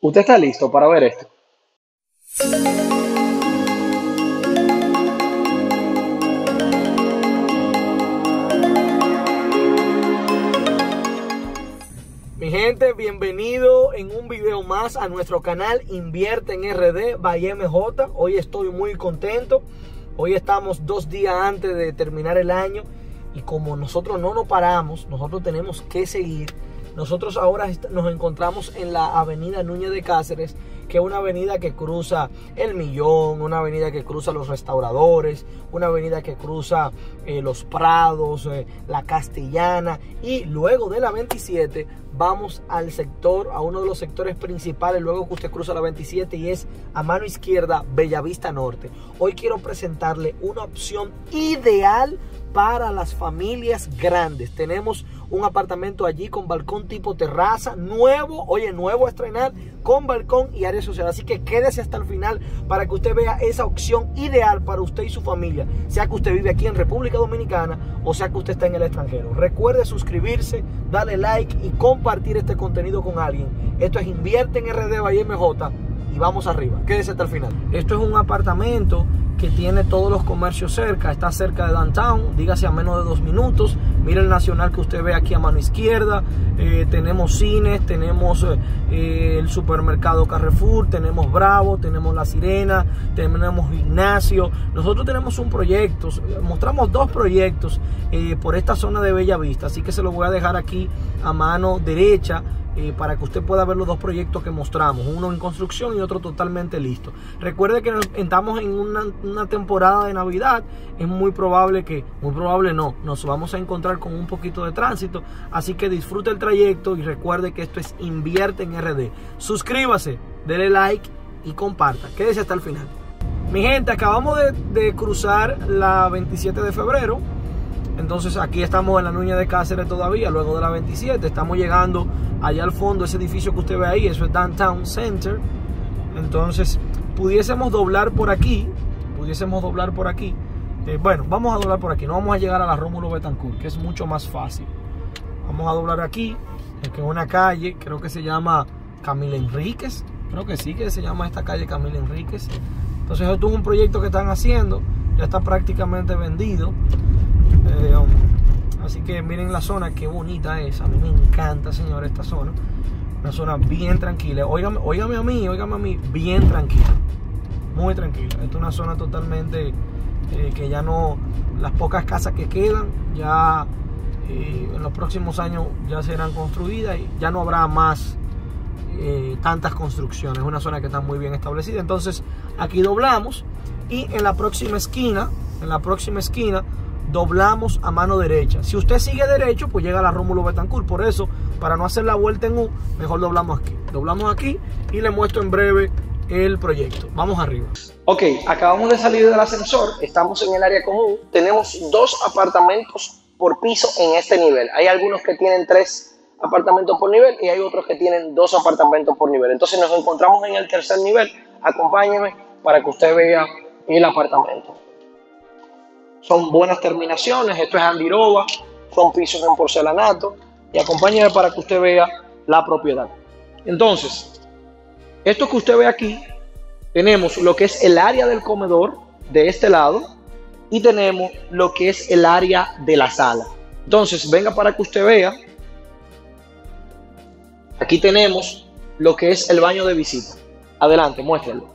¿Usted está listo para ver esto? Mi gente, bienvenido en un video más a nuestro canal Invierte en RD by MJ. Hoy estoy muy contento. Hoy estamos 2 días antes de terminar el año y como nosotros no nos paramos, nosotros tenemos que seguir. Nosotros ahora nos encontramos en la avenida Núñez de Cáceres, que es una avenida que cruza El Millón, una avenida que cruza Los Restauradores, una avenida que cruza Los Prados, La Castellana, y luego de la 27 vamos al sector, a uno de los sectores principales luego que usted cruza la 27, y es a mano izquierda Bellavista Norte. Hoy quiero presentarle una opción ideal para las familias grandes. Tenemos un apartamento allí con balcón tipo terraza, nuevo, oye, nuevo a estrenar, con balcón y área social. Así que quédese hasta el final para que usted vea esa opción ideal para usted y su familia, sea que usted vive aquí en República Dominicana o sea que usted está en el extranjero. Recuerde suscribirse, darle like y compartir este contenido con alguien. Esto es Invierte en RD by MJ y vamos arriba. Quédese hasta el final. Esto es un apartamento que tiene todos los comercios cerca, está cerca de Downtown, dígase a menos de 2 minutos. Mira el Nacional que usted ve aquí a mano izquierda, tenemos cines, tenemos el supermercado Carrefour, tenemos Bravo, tenemos La Sirena, tenemos gimnasio. Nosotros tenemos un proyecto, mostramos 2 proyectos por esta zona de Bella Vista, así que se los voy a dejar aquí a mano derecha, para que usted pueda ver los 2 proyectos que mostramos, uno en construcción y otro totalmente listo. Recuerde que estamos en una temporada de Navidad, es muy probable no, nos vamos a encontrar con un poquito de tránsito, así que disfrute el trayecto y recuerde que esto es Invierte en RD. Suscríbase, dele like y comparta, quédese hasta el final. Mi gente, acabamos de cruzar la 27 de febrero, entonces aquí estamos en la Núñez de Cáceres todavía, luego de la 27, estamos llegando allá al fondo, ese edificio que usted ve ahí, eso es Downtown Center. Entonces, pudiésemos doblar por aquí. Bueno, vamos a doblar por aquí, no vamos a llegar a la Rómulo Betancourt, que es mucho más fácil. Vamos a doblar aquí, que es una calle, creo que se llama Camila Enríquez, creo que sí, que se llama esta calle Camila Enríquez. Entonces, esto es un proyecto que están haciendo, ya está prácticamente vendido. Así que miren la zona, qué bonita es. A mí me encanta, señor, esta zona. Una zona bien tranquila. Óigame a mí, bien tranquila. Muy tranquila. Esta es una zona totalmente que ya no... Las pocas casas que quedan, ya en los próximos años ya serán construidas y ya no habrá más tantas construcciones. Es una zona que está muy bien establecida. Entonces, aquí doblamos y en la próxima esquina, doblamos a mano derecha. Si usted sigue derecho, pues llega a la Rómulo Betancourt. Por eso, para no hacer la vuelta en U, mejor doblamos aquí y le muestro en breve el proyecto. Vamos arriba. Ok, acabamos de salir del ascensor, estamos en el área común. Tenemos 2 apartamentos por piso en este nivel. Hay algunos que tienen 3 apartamentos por nivel y hay otros que tienen 2 apartamentos por nivel. Entonces nos encontramos en el tercer nivel. Acompáñeme para que usted vea el apartamento. Son buenas terminaciones, esto es Andiroba, son pisos en porcelanato, y acompáñenme para que usted vea la propiedad. Entonces, esto que usted ve aquí, tenemos lo que es el área del comedor de este lado y tenemos lo que es el área de la sala. Entonces, venga para que usted vea, aquí tenemos lo que es el baño de visita. Adelante, muéstralo.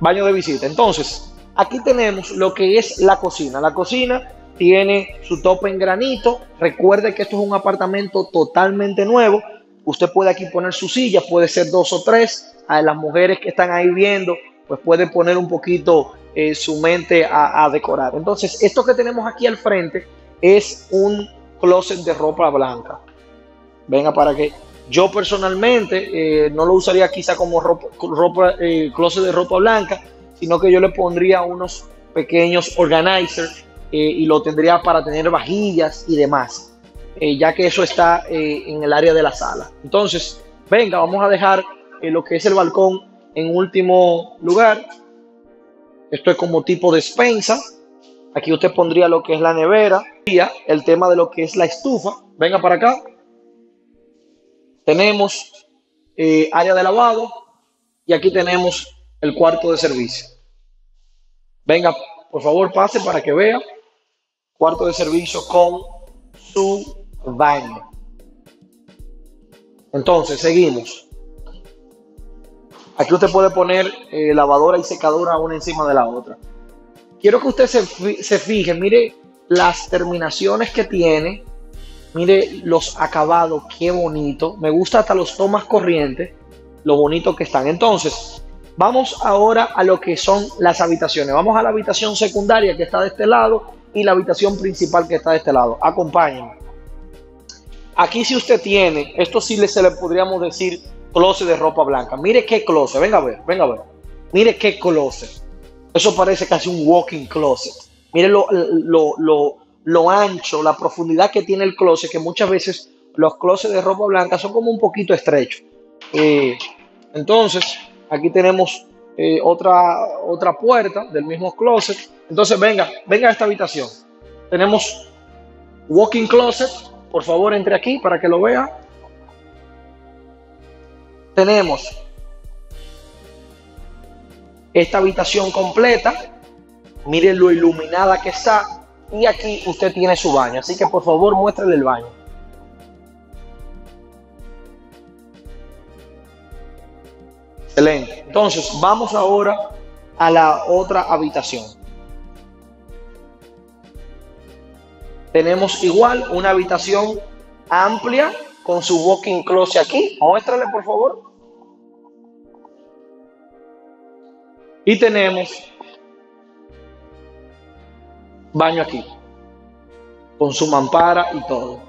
Baño de visita. Entonces, aquí tenemos lo que es la cocina. La cocina tiene su tope en granito. Recuerde que esto es un apartamento totalmente nuevo. Usted puede aquí poner sus sillas, puede ser 2 o 3. A las mujeres que están ahí viendo, pues pueden poner un poquito su mente a decorar. Entonces, esto que tenemos aquí al frente es un closet de ropa blanca. Venga para que... Yo personalmente no lo usaría quizá como closet de ropa blanca, sino que yo le pondría unos pequeños organizers y lo tendría para tener vajillas y demás, ya que eso está en el área de la sala. Entonces, venga, vamos a dejar lo que es el balcón en último lugar. Esto es como tipo despensa. Aquí usted pondría lo que es la nevera, el tema de lo que es la estufa. Venga para acá. Tenemos área de lavado y aquí tenemos el cuarto de servicio. Venga, por favor, pase para que vea. Cuarto de servicio con su baño. Entonces, seguimos. Aquí usted puede poner lavadora y secadora una encima de la otra. Quiero que usted se fije, mire las terminaciones que tiene, mire los acabados, qué bonito. Me gusta hasta los tomas corrientes, lo bonito que están. Entonces, vamos ahora a lo que son las habitaciones. Vamos a la habitación secundaria que está de este lado y la habitación principal que está de este lado. Acompáñenme. Aquí si usted tiene, esto sí se le podríamos decir closet de ropa blanca. Mire qué closet, venga a ver, venga a ver. Mire qué closet. Eso parece casi un walking closet. Mire lo ancho, la profundidad que tiene el closet, que muchas veces los closets de ropa blanca son como un poquito estrechos. Entonces, aquí tenemos otra puerta del mismo closet. Entonces, venga a esta habitación. Tenemos walking closet. Por favor, entre aquí para que lo vea. Tenemos esta habitación completa, miren lo iluminada que está, y aquí usted tiene su baño, así que por favor muéstrele el baño. Excelente, entonces vamos ahora a la otra habitación. Tenemos igual una habitación amplia con su walk-in closet aquí, muéstrale por favor. Y tenemos baño aquí, con su mampara y todo.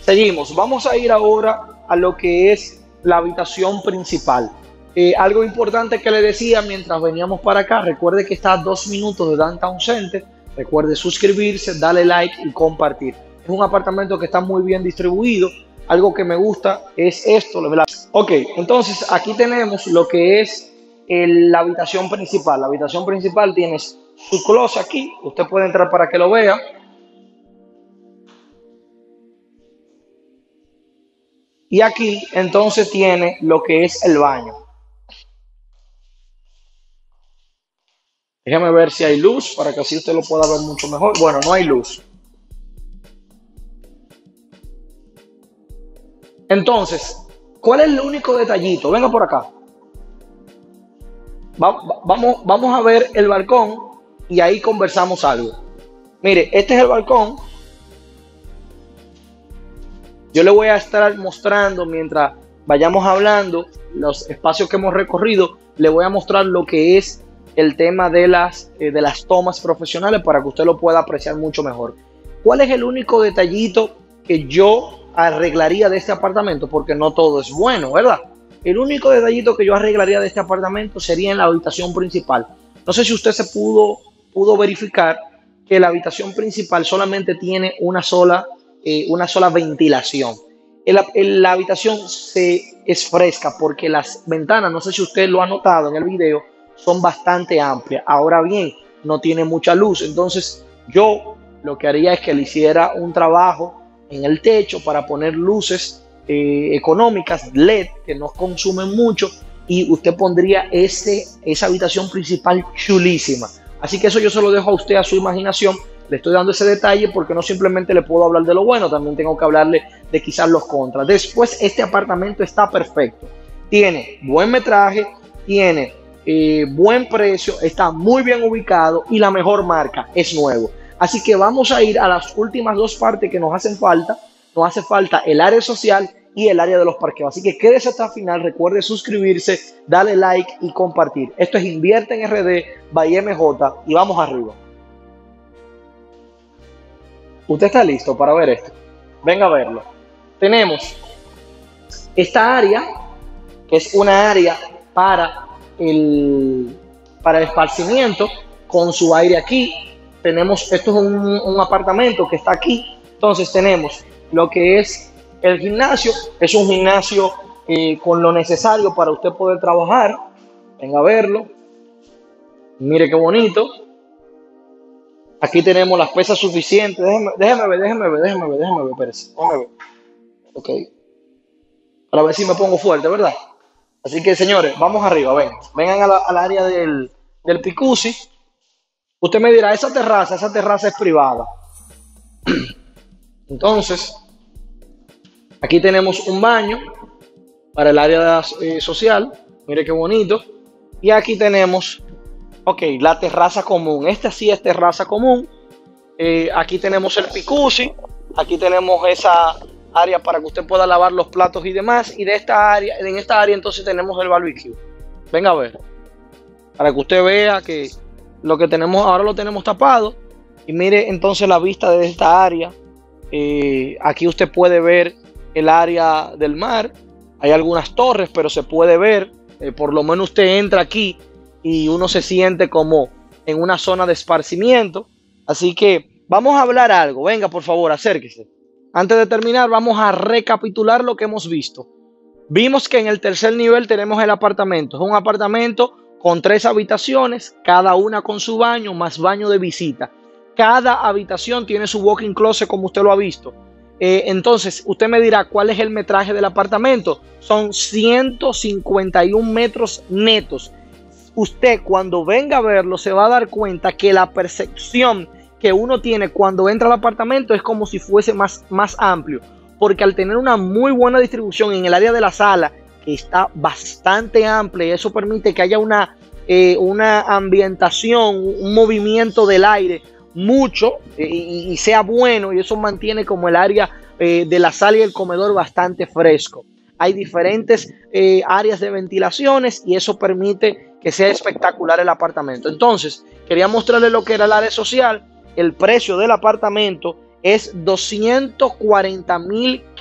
Seguimos, vamos a ir ahora a lo que es la habitación principal. Algo importante que le decía mientras veníamos para acá, recuerde que está a 2 minutos de Downtown Center, recuerde suscribirse, darle like y compartir. Es un apartamento que está muy bien distribuido. Algo que me gusta es esto, ¿verdad? Ok, entonces aquí tenemos lo que es la habitación principal. La habitación principal tiene su closet aquí. Usted puede entrar para que lo vea. Y aquí entonces tiene lo que es el baño. Déjeme ver si hay luz para que así usted lo pueda ver mucho mejor. Bueno, no hay luz. Entonces, ¿cuál es el único detallito? Venga por acá. Vamos a ver el balcón y ahí conversamos algo. Mire, este es el balcón. Yo le voy a estar mostrando mientras vayamos hablando los espacios que hemos recorrido. Le voy a mostrar lo que es el tema de las tomas profesionales para que usted lo pueda apreciar mucho mejor. ¿Cuál es el único detallito que yo arreglaría de este apartamento? Porque no todo es bueno, ¿verdad? El único detallito que yo arreglaría de este apartamento sería en la habitación principal. No sé si usted se pudo verificar que la habitación principal solamente tiene una sola ventilación. La habitación es fresca porque las ventanas, no sé si usted lo ha notado en el video, son bastante amplias. Ahora bien, no tiene mucha luz, entonces yo lo que haría es que le hiciera un trabajo en el techo para poner luces económicas LED que no consumen mucho, y usted pondría esa habitación principal chulísima. Así que eso yo se lo dejo a usted, a su imaginación. Le estoy dando ese detalle porque no simplemente le puedo hablar de lo bueno, también tengo que hablarle de quizás los contras. Después, este apartamento está perfecto, tiene buen metraje, tiene buen precio, está muy bien ubicado y la mejor marca, es nuevo. Así que vamos a ir a las últimas dos partes que nos hacen falta. Nos hace falta el área social y el área de los parqueos. Así que quédese hasta el final. Recuerde suscribirse, darle like y compartir. Esto es Invierte en RD by MJ y vamos arriba. ¿Usted está listo para ver esto? Venga a verlo. Tenemos esta área, que es una área para el esparcimiento, con su aire aquí. Tenemos, esto es un apartamento que está aquí. Entonces tenemos lo que es el gimnasio. Es un gimnasio con lo necesario para usted poder trabajar. Venga a verlo. Mire qué bonito. Aquí tenemos las pesas suficientes. Déjeme ver, espérese. Déjeme ver. Ok. Para ver si me pongo fuerte, ¿verdad? Así que, señores, vamos arriba, ven. Vengan al área del Picusi. Usted me dirá, esa terraza es privada. Entonces, aquí tenemos un baño para el área social. Mire qué bonito. Y aquí tenemos, ok, la terraza común. Esta sí es terraza común. Aquí tenemos el Picusi. Aquí tenemos esa área para que usted pueda lavar los platos y demás. Y de esta área, en esta área entonces tenemos el barbecue. Venga a ver. Para que usted vea que lo que tenemos ahora lo tenemos tapado. Y mire entonces la vista de esta área. Aquí usted puede ver el área del mar. Hay algunas torres, pero se puede ver. Por lo menos usted entra aquí y uno se siente como en una zona de esparcimiento. Así que vamos a hablar algo. Venga, por favor, acérquese. Antes de terminar, vamos a recapitular lo que hemos visto. Vimos que en el tercer nivel tenemos el apartamento. Es un apartamento con 3 habitaciones, cada una con su baño, más baño de visita. Cada habitación tiene su walk-in closet, como usted lo ha visto. Entonces, usted me dirá, ¿cuál es el metraje del apartamento? Son 151 metros netos. Usted cuando venga a verlo se va a dar cuenta que la percepción que uno tiene cuando entra al apartamento es como si fuese más amplio, porque al tener una muy buena distribución en el área de la sala, que está bastante amplia, eso permite que haya una ambientación, un movimiento del aire mucho y sea bueno, y eso mantiene como el área de la sala y el comedor bastante fresco. Hay diferentes áreas de ventilaciones y eso permite que sea espectacular el apartamento. Entonces, quería mostrarles lo que era el área social. El precio del apartamento es $240,500.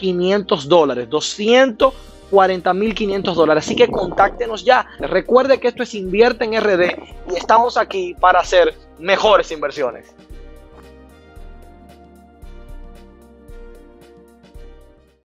$240,500. Así que contáctenos ya. Recuerde que esto es Invierte en RD y estamos aquí para hacer mejores inversiones.